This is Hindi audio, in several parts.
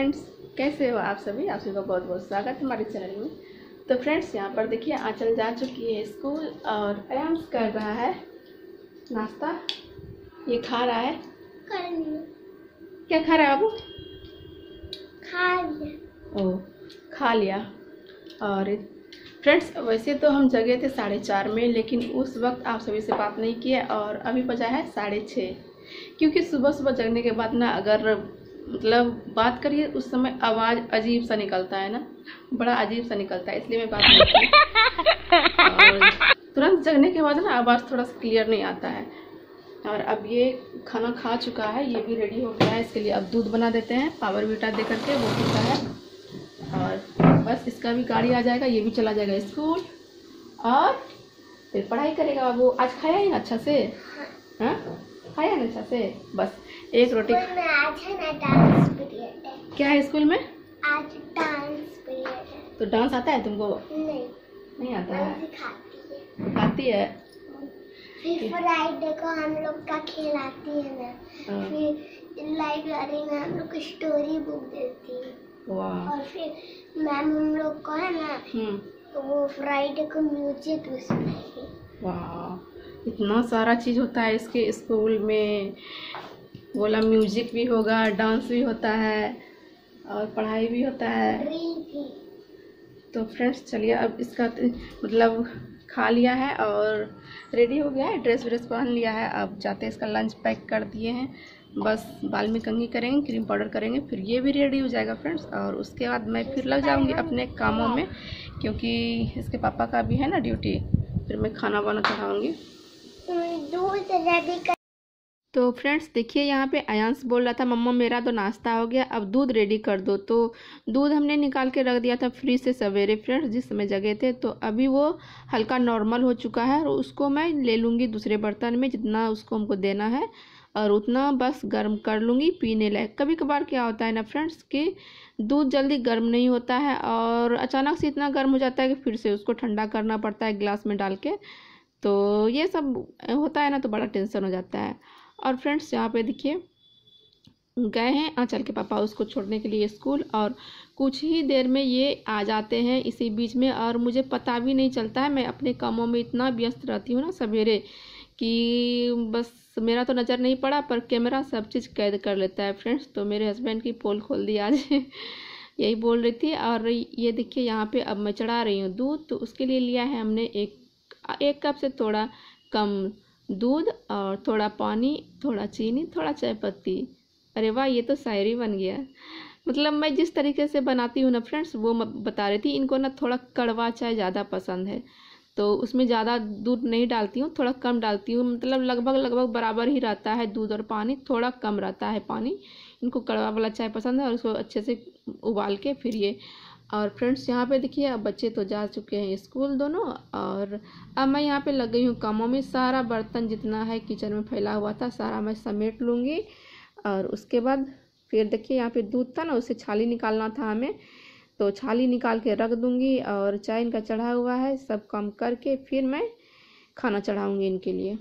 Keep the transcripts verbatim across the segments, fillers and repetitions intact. फ्रेंड्स, कैसे हो आप सभी। आप सभी का बहुत बहुत स्वागत है हमारे चैनल में। तो फ्रेंड्स, यहाँ पर देखिए आंचल जा चुकी है स्कूल और आराम से कर रहा है नाश्ता। ये खा रहा है, क्या खा रहा है बाबू? खा लिया। ओ, खा लिया। और फ्रेंड्स, वैसे तो हम जगे थे साढ़े चार में, लेकिन उस वक्त आप सभी से बात नहीं किया और अभी बजा है साढ़े छः, क्योंकि सुबह सुबह जगने के बाद ना अगर मतलब बात करिए उस समय आवाज़ अजीब सा निकलता है ना, बड़ा अजीब सा निकलता है, इसलिए मैं बात नहीं की। तुरंत जगने के बाद ना आवाज़ थोड़ा सा क्लियर नहीं आता है। और अब ये खाना खा चुका है, ये भी रेडी हो गया है, इसके लिए अब दूध बना देते हैं पावर वीटा दे करके, वो पीता है। और बस इसका भी गाड़ी आ जाएगा, ये भी चला जाएगा स्कूल और फिर पढ़ाई करेगा। वो आज खाया ही ना अच्छा से? हाँ, खाया ना अच्छा से। बस एक रोटी में आज है ना डांस पीरियड है। क्या है स्कूल में? आज डांस पीरियड है। तो डांस आता है तुमको? नहीं, नहीं आता है। सिखाती है, सिखाती है। फिर फ्राइडे को हम लोग का खेल आती है ना, फिर लाइब्रेरी में हम लोग को स्टोरी बुक देती है। वाह। और फिर मैम हम लोग को है ना, तो वो फ्राइडे को म्यूजिक भी सुनाएगी। वाह, इतना सारा चीज़ होता है इसके स्कूल में। बोला म्यूजिक भी होगा, डांस भी होता है और पढ़ाई भी होता है। तो फ्रेंड्स, चलिए अब इसका मतलब खा लिया है और रेडी हो गया है, ड्रेस व्रेस पहन लिया है। अब जाते हैं, इसका लंच पैक कर दिए हैं। बस बाल में कंघी करेंगे, क्रीम पाउडर करेंगे, फिर ये भी रेडी हो जाएगा फ्रेंड्स। और उसके बाद मैं फिर लग जाऊँगी अपने कामों में, क्योंकि इसके पापा का भी है ना ड्यूटी, फिर मैं खाना वाना चढ़ाऊँगी। तो फ्रेंड्स देखिए, यहाँ पे आयांश बोल रहा था मम्मा मेरा तो नाश्ता हो गया, अब दूध रेडी कर दो। तो दूध हमने निकाल के रख दिया था फ्रिज से सवेरे फ्रेंड्स, जिस समय जगे थे। तो अभी वो हल्का नॉर्मल हो चुका है और उसको मैं ले लूँगी दूसरे बर्तन में, जितना उसको हमको देना है और उतना बस गर्म कर लूँगी पीने लायक। कभी कभार क्या होता है ना फ्रेंड्स कि दूध जल्दी गर्म नहीं होता है और अचानक से इतना गर्म हो जाता है कि फिर से उसको ठंडा करना पड़ता है गिलास में डाल के। तो ये सब होता है ना, तो बड़ा टेंशन हो जाता है। और फ्रेंड्स, यहाँ पे देखिए गए हैं आंचल के पापा उसको छोड़ने के लिए स्कूल, और कुछ ही देर में ये आ जाते हैं इसी बीच में। और मुझे पता भी नहीं चलता है, मैं अपने कामों में इतना व्यस्त रहती हूँ ना सवेरे कि बस मेरा तो नज़र नहीं पड़ा, पर कैमरा सब चीज़ कैद कर लेता है फ्रेंड्स। तो मेरे हस्बैंड की पोल खोल दी आज यही बोल रही थी। और ये देखिए यहाँ पर अब मैं चढ़ा रही हूँ दूध, तो उसके लिए लिया है हमने एक एक कप से थोड़ा कम दूध और थोड़ा पानी, थोड़ा चीनी, थोड़ा चाय पत्ती। अरे वाह, ये तो शायरी बन गया। मतलब मैं जिस तरीके से बनाती हूँ ना फ्रेंड्स, वो बता रही थी। इनको ना थोड़ा कड़वा चाय ज़्यादा पसंद है, तो उसमें ज़्यादा दूध नहीं डालती हूँ, थोड़ा कम डालती हूँ। मतलब लगभग लगभग बराबर ही रहता है दूध और पानी, थोड़ा कम रहता है पानी। इनको कड़वा वाला चाय पसंद है और उसको अच्छे से उबाल के फिर ये। और फ्रेंड्स यहाँ पे देखिए अब बच्चे तो जा चुके हैं स्कूल दोनों, और अब मैं यहाँ पे लग गई हूँ कामों में। सारा बर्तन जितना है किचन में फैला हुआ था सारा मैं समेट लूँगी। और उसके बाद फिर देखिए यहाँ पे दूध था ना, उसे छाली निकालना था हमें, तो छाली निकाल के रख दूँगी। और चाय इनका चढ़ा हुआ है, सब काम करके फिर मैं खाना चढ़ाऊँगी इनके लिए।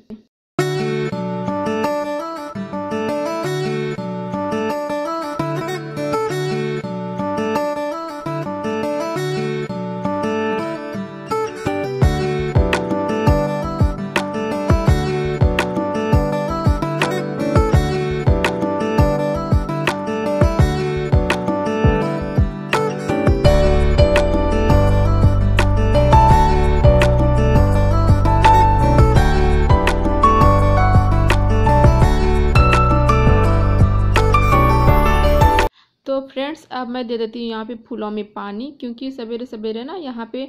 फ्रेंड्स, अब मैं दे देती हूँ यहाँ पे फूलों में पानी, क्योंकि सवेरे सवेरे ना यहाँ पे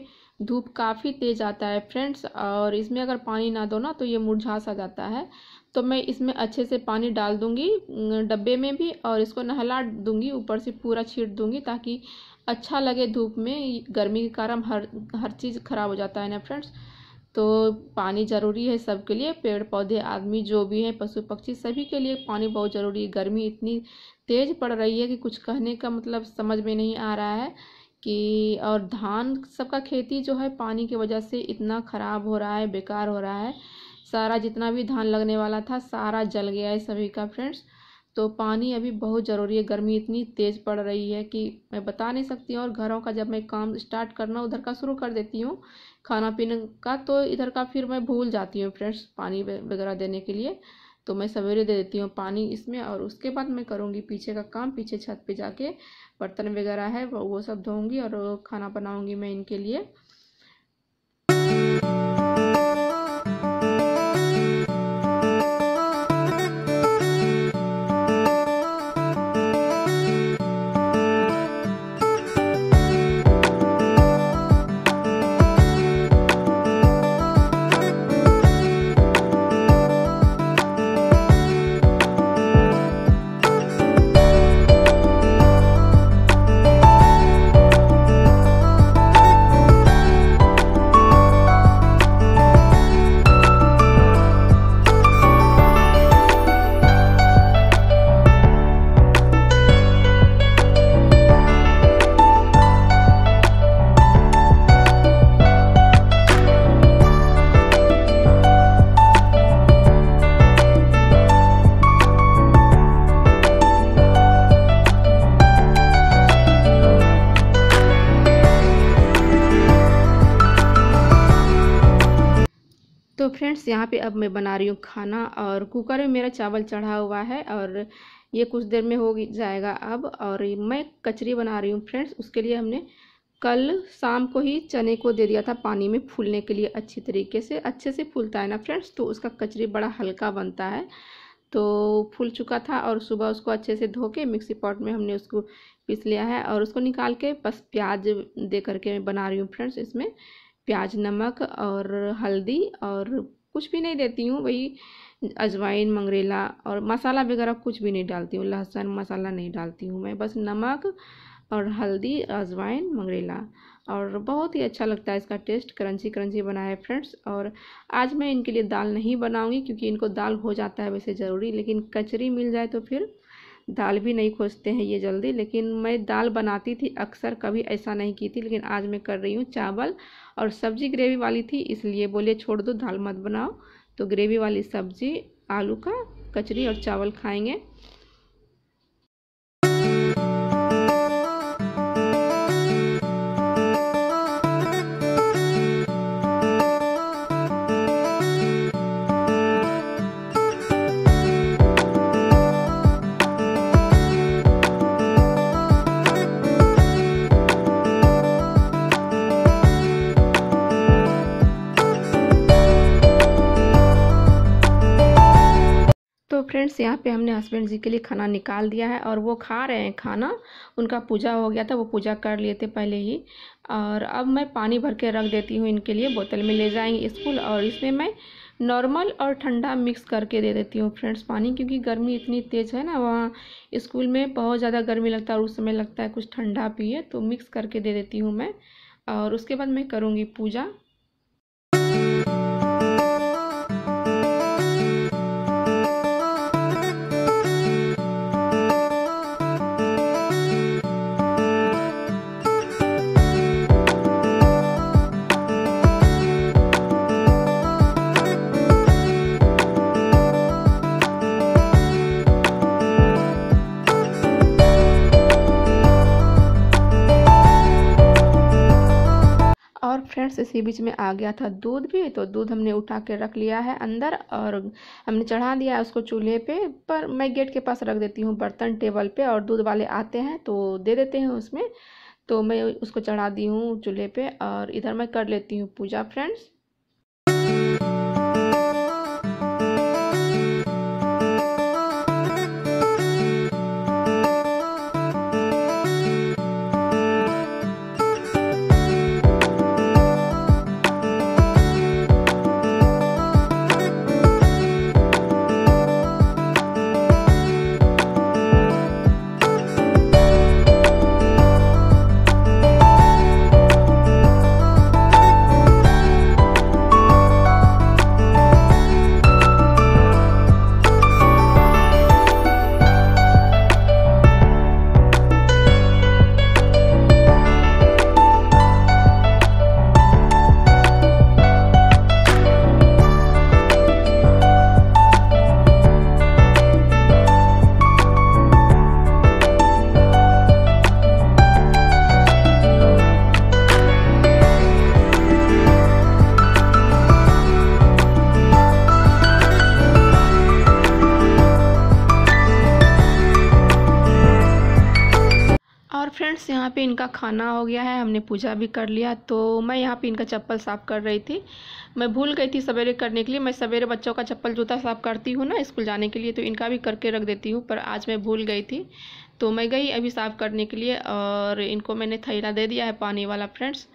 धूप काफ़ी तेज आता है फ्रेंड्स, और इसमें अगर पानी ना दो ना तो ये मुरझा सा जाता है। तो मैं इसमें अच्छे से पानी डाल दूँगी डब्बे में भी, और इसको नहला दूँगी, ऊपर से पूरा छीट दूँगी, ताकि अच्छा लगे धूप में। गर्मी के कारण हर हर चीज़ ख़राब हो जाता है ना फ्रेंड्स, तो पानी ज़रूरी है सबके लिए। पेड़ पौधे, आदमी जो भी है, पशु पक्षी, सभी के लिए पानी बहुत ज़रूरी है। गर्मी इतनी तेज़ पड़ रही है कि कुछ कहने का मतलब समझ में नहीं आ रहा है कि। और धान सबका खेती जो है पानी की वजह से इतना ख़राब हो रहा है, बेकार हो रहा है। सारा जितना भी धान लगने वाला था सारा जल गया है सभी का फ्रेंड्स। तो पानी अभी बहुत ज़रूरी है। गर्मी इतनी तेज़ पड़ रही है कि मैं बता नहीं सकती हूँ। और घरों का जब मैं काम स्टार्ट करना उधर का शुरू कर देती हूँ खाना पीने का, तो इधर का फिर मैं भूल जाती हूँ फ्रेंड्स पानी वगैरह देने के लिए। तो मैं सवेरे दे देती हूँ पानी इसमें, और उसके बाद मैं करूँगी पीछे का काम। पीछे छत पे जाके बर्तन वगैरह है वो सब धोऊँगी और खाना बनाऊँगी मैं इनके लिए। तो फ्रेंड्स यहाँ पे अब मैं बना रही हूँ खाना, और कुकर में मेरा चावल चढ़ा हुआ है और ये कुछ देर में हो जाएगा अब। और मैं कचरी बना रही हूँ फ्रेंड्स। उसके लिए हमने कल शाम को ही चने को दे दिया था पानी में फूलने के लिए अच्छी तरीके से। अच्छे से फूलता है ना फ्रेंड्स, तो उसका कचरी बड़ा हल्का बनता है। तो फूल चुका था और सुबह उसको अच्छे से धो के मिक्सी पॉट में हमने उसको पीस लिया है। और उसको निकाल के बस प्याज दे करके मैं बना रही हूँ फ्रेंड्स। इसमें प्याज, नमक और हल्दी और कुछ भी नहीं देती हूँ, वही अजवाइन, मंगरेला और मसाला वगैरह कुछ भी नहीं डालती हूँ। लहसुन मसाला नहीं डालती हूँ मैं, बस नमक और हल्दी, अजवाइन, मंगरेला, और बहुत ही अच्छा लगता है इसका टेस्ट। क्रंची क्रंची बना है फ्रेंड्स। और आज मैं इनके लिए दाल नहीं बनाऊँगी क्योंकि इनको दाल हो जाता है वैसे ज़रूरी, लेकिन कचरी मिल जाए तो फिर दाल भी नहीं खोजते हैं ये जल्दी। लेकिन मैं दाल बनाती थी अक्सर, कभी ऐसा नहीं की थी, लेकिन आज मैं कर रही हूँ। चावल और सब्जी ग्रेवी वाली थी इसलिए बोले छोड़ दो दाल मत बनाओ, तो ग्रेवी वाली सब्जी, आलू का कचरी और चावल खाएंगे। फ्रेंड्स यहाँ पे हमने हस्बैंड जी के लिए खाना निकाल दिया है और वो खा रहे हैं खाना। उनका पूजा हो गया था, वो पूजा कर लिए थे पहले ही। और अब मैं पानी भर के रख देती हूँ इनके लिए, बोतल में ले जाएंगे स्कूल। और इसमें मैं नॉर्मल और ठंडा मिक्स करके दे देती हूँ फ्रेंड्स पानी, क्योंकि गर्मी इतनी तेज़ है ना वहाँ स्कूल में, बहुत ज़्यादा गर्मी लगता है और उस समय लगता है कुछ ठंडा पिए, तो मिक्स करके दे देती हूँ मैं। और उसके बाद मैं करूँगी पूजा। फ्रेंड्स इसी बीच में आ गया था दूध भी, तो दूध हमने उठा के रख लिया है अंदर और हमने चढ़ा दिया है उसको चूल्हे पे। पर मैं गेट के पास रख देती हूँ बर्तन टेबल पे, और दूध वाले आते हैं तो दे देते हैं उसमें। तो मैं उसको चढ़ा दी हूँ चूल्हे पे और इधर मैं कर लेती हूँ पूजा फ्रेंड्स। और फ्रेंड्स यहाँ पे इनका खाना हो गया है, हमने पूजा भी कर लिया। तो मैं यहाँ पे इनका चप्पल साफ़ कर रही थी, मैं भूल गई थी सवेरे करने के लिए। मैं सवेरे बच्चों का चप्पल जूता साफ़ करती हूँ ना स्कूल जाने के लिए, तो इनका भी करके रख देती हूँ, पर आज मैं भूल गई थी। तो मैं गई अभी साफ़ करने के लिए और इनको मैंने थैला दे दिया है पानी वाला फ्रेंड्स।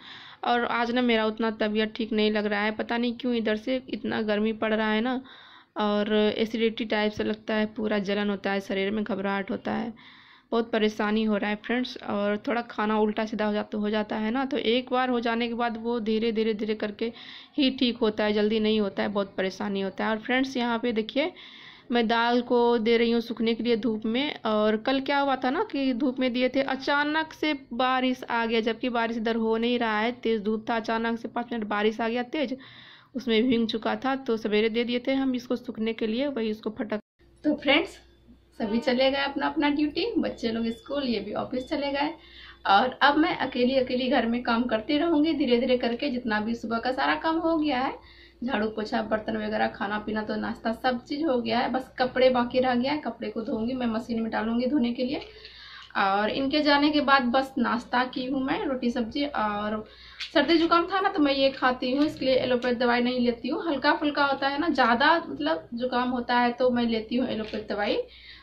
और आज ना मेरा उतना तबीयत ठीक नहीं लग रहा है, पता नहीं क्यों, इधर से इतना गर्मी पड़ रहा है ना, और एसिडिटी टाइप से लगता है, पूरा जलन होता है शरीर में, घबराहट होता है, बहुत परेशानी हो रहा है फ्रेंड्स। और थोड़ा खाना उल्टा सीधा हो जाता हो जाता है ना, तो एक बार हो जाने के बाद वो धीरे धीरे धीरे करके ही ठीक होता है, जल्दी नहीं होता है, बहुत परेशानी होता है। और फ्रेंड्स यहाँ पे देखिए मैं दाल को दे रही हूँ सूखने के लिए धूप में। और कल क्या हुआ था ना कि धूप में दिए थे, अचानक से बारिश आ गया, जबकि बारिश इधर हो नहीं रहा है, तेज़ धूप था, अचानक से पाँच मिनट बारिश आ गया तेज़, उसमें भीग चुका था। तो सवेरे दे दिए थे हम इसको सूखने के लिए, वही उसको फटक। तो फ्रेंड्स सभी चले गए अपना अपना ड्यूटी, बच्चे लोग स्कूल, ये भी ऑफिस चले गए, और अब मैं अकेली अकेली घर में काम करती रहूँगी धीरे धीरे करके। जितना भी सुबह का सारा काम हो गया है, झाड़ू पोछा, बर्तन वगैरह, खाना पीना, तो नाश्ता सब चीज़ हो गया है, बस कपड़े बाकी रह गया है। कपड़े को धोऊंगी, मैं मशीन में डालूंगी धोने के लिए। और इनके जाने के बाद बस नाश्ता की हूँ मैं, रोटी सब्जी। और सर्दी जुकाम था ना तो मैं ये खाती हूँ, इसलिए एलोपैथ दवाई नहीं लेती हूँ, हल्का फुल्का होता है ना, ज़्यादा मतलब जुकाम होता है तो मैं लेती हूँ एलोपैथ दवाई,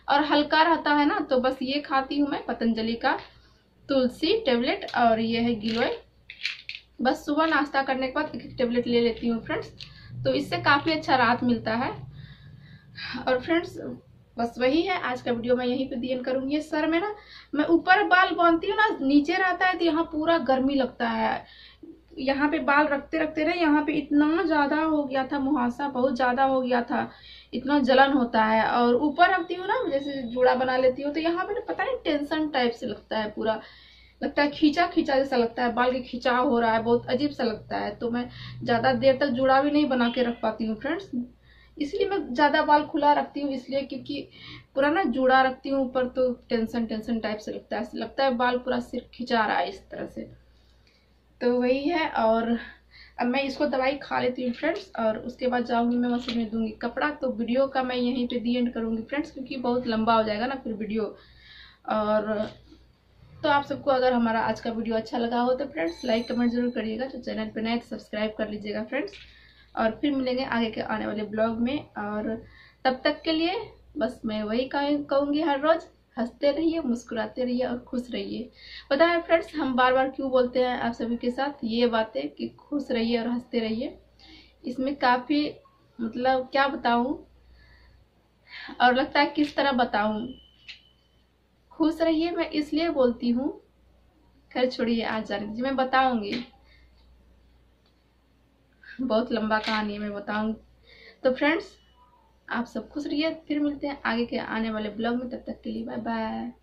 और हल्का रहता है ना तो बस ये खाती हूँ मैं, पतंजलि का तुलसी टेबलेट, और ये है गिलोय। बस सुबह नाश्ता करने के बाद एक टेबलेट ले लेती हूँ फ्रेंड्स, तो इससे काफ़ी अच्छा राहत मिलता है। और फ्रेंड्स बस वही है, आज का वीडियो मैं यहीं पे दिए करूँगी। सर मेरा, मैं ऊपर बाल बांधती हूँ ना, नीचे रहता है तो यहाँ पूरा गर्मी लगता है, यहाँ पे बाल रखते रखते ना यहाँ पे इतना ज़्यादा हो गया था मुहासा, बहुत ज़्यादा हो गया था, इतना जलन होता है। और ऊपर रखती हूँ ना, जैसे जूड़ा बना लेती हूँ, तो यहाँ पे ना पता नहीं टेंशन टाइप से लगता है, पूरा लगता है खींचा खींचा जैसा लगता है, बाल के खिंचाव हो रहा है, बहुत अजीब सा लगता है। तो मैं ज़्यादा देर तक जूड़ा भी नहीं बना के रख पाती हूँ फ्रेंड्स, इसलिए मैं ज़्यादा बाल खुला रखती हूँ, इसलिए क्योंकि पूरा ना जूड़ा रखती हूँ ऊपर तो टेंशन टेंशन टाइप से लगता है, लगता है बाल पूरा सिर खिंचा रहा है इस तरह से। तो वही है, और अब मैं इसको दवाई खा लेती हूँ फ्रेंड्स, और उसके बाद जाऊँगी मैं मशीन में दूँगी कपड़ा। तो वीडियो का मैं यहीं पर दी एंड करूँगी फ्रेंड्स, क्योंकि बहुत लंबा हो जाएगा ना फिर वीडियो। और तो आप सबको अगर हमारा आज का वीडियो अच्छा लगा हो तो फ्रेंड्स लाइक कमेंट जरूर करिएगा, तो चैनल पे नए तो सब्सक्राइब कर लीजिएगा फ्रेंड्स, और फिर मिलेंगे आगे के आने वाले ब्लॉग में। और तब तक के लिए बस मैं वही कहूँगी हर रोज़, हंसते रहिए, मुस्कुराते रहिए और खुश रहिए। पता है फ्रेंड्स हम बार बार क्यों बोलते हैं आप सभी के साथ ये बातें कि खुश रहिए और हंसते रहिए, इसमें काफ़ी मतलब क्या बताऊँ, और लगता है किस तरह बताऊँ। खुश रहिए मैं इसलिए बोलती हूँ, घर छोड़िए आज जाने दीजिए, मैं बताऊंगी, बहुत लंबा कहानी है, मैं बताऊंगी। तो फ्रेंड्स आप सब खुश रहिए, फिर मिलते हैं आगे के आने वाले ब्लॉग में, तब तक के लिए बाय बाय।